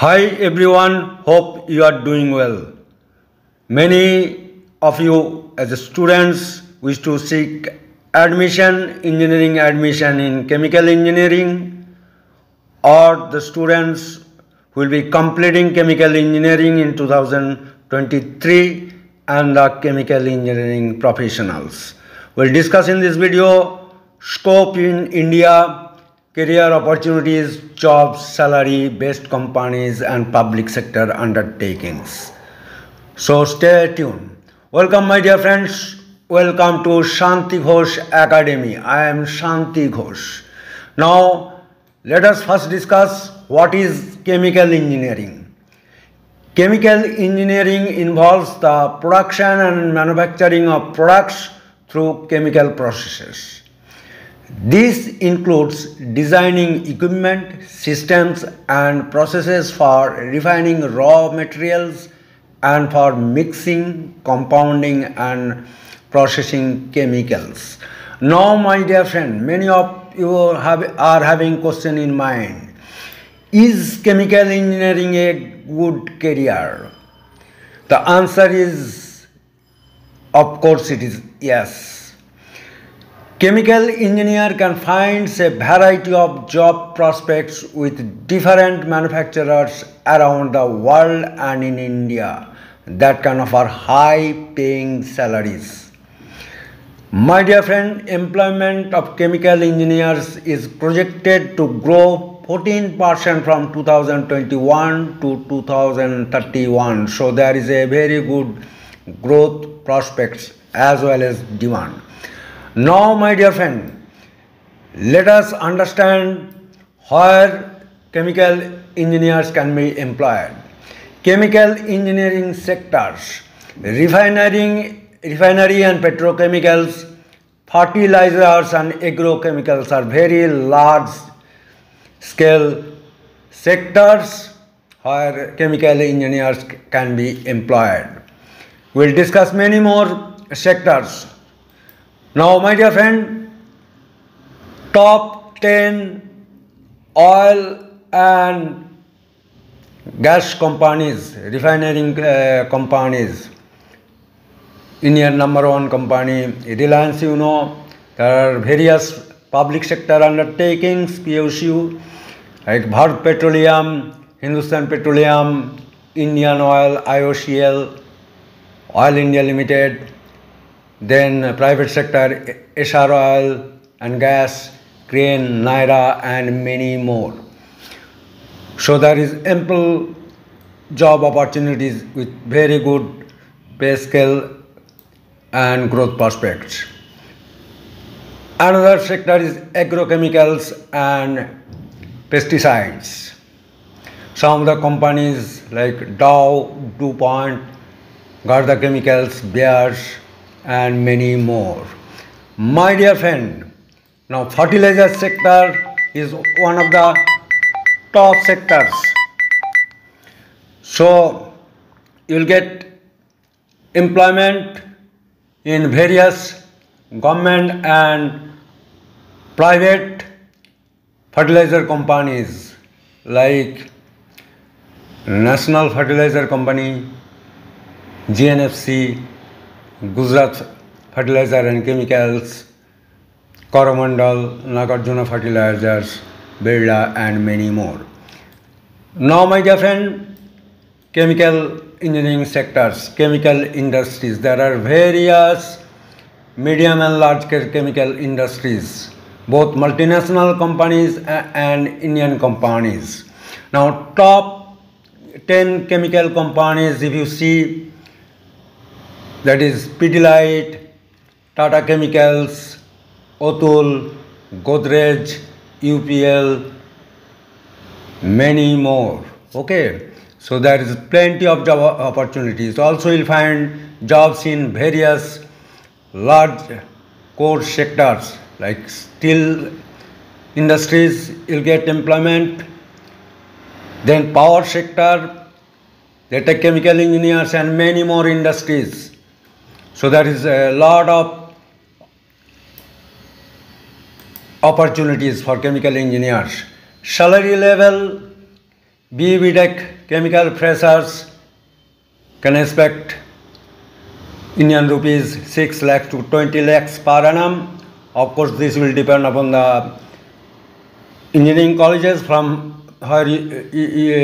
Hi everyone, hope you are doing well. Many of you as students wish to seek engineering admission in chemical engineering, or the students who will be completing chemical engineering in 2023 and the chemical engineering professionals. We'll discuss in this video scope in India, career opportunities, jobs, salary, based companies and public sector undertakings. So stay tuned. Welcome my dear friends. Welcome to Shanti Ghosh Academy. I am Shanti Ghosh. Now let us first discuss what is chemical engineering. Chemical engineering involves the production and manufacturing of products through chemical processes. This includes designing equipment, systems and processes for refining raw materials and for mixing, compounding and processing chemicals. Now my dear friend, many of you are having question in mind. Is chemical engineering a good career? The answer is, of course it is yes. Chemical engineer can find a variety of job prospects with different manufacturers around the world and in India that can offer high-paying salaries. My dear friend, employment of chemical engineers is projected to grow 14% from 2021 to 2031. So there is a very good growth prospects as well as demand. Now my dear friend, let us understand where chemical engineers can be employed. Chemical engineering sectors: refinery and petrochemicals, fertilizers and agrochemicals are very large scale sectors where chemical engineers can be employed. We will discuss many more sectors. Now my dear friend, top 10 oil and gas companies, refining companies. Indian #1 company Reliance, you know. There are various public sector undertakings, PSU, like Bharat Petroleum, Hindustan Petroleum, Indian Oil, IOCL, Oil India Limited. Then private sector, SR Oil and Gas, Crane, Naira and many more. So there is ample job opportunities with very good pay scale and growth prospects. Another sector is agrochemicals and pesticides. Some of the companies like Dow, DuPont, Garda Chemicals, Bears, and many more. My dear friend, now fertilizer sector is one of the top sectors. So you will get employment in various government and private fertilizer companies like National Fertilizer Company, GNFC, Gujarat Fertilizer and Chemicals, Coromandel, Nagarjuna Fertilizers, Birla and many more. Now my dear friend, chemical engineering sectors, chemical industries. There are various medium and large chemical industries, both multinational companies and Indian companies. Now top 10 chemical companies, if you see, that is Pidilite, Tata Chemicals, Otul, Godrej, UPL, many more. Okay, so there is plenty of job opportunities. Also you'll find jobs in various large core sectors like steel industries, you'll get employment. Then power sector, they take chemical engineers and many more industries. So there is a lot of opportunities for chemical engineers. Salary level, BV Tech chemical freshers can expect Indian rupees 6 lakhs to 20 lakhs per annum. Of course, this will depend upon the engineering colleges from where you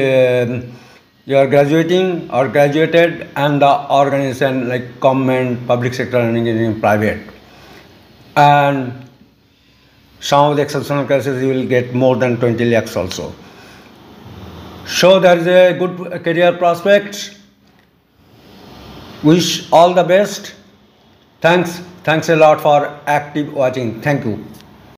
are graduating or graduated, and the organization like government, public sector, and engineering private. And some of the exceptional cases you will get more than 20 lakhs also. So there is a good career prospect. Wish all the best. Thanks a lot for active watching. Thank you.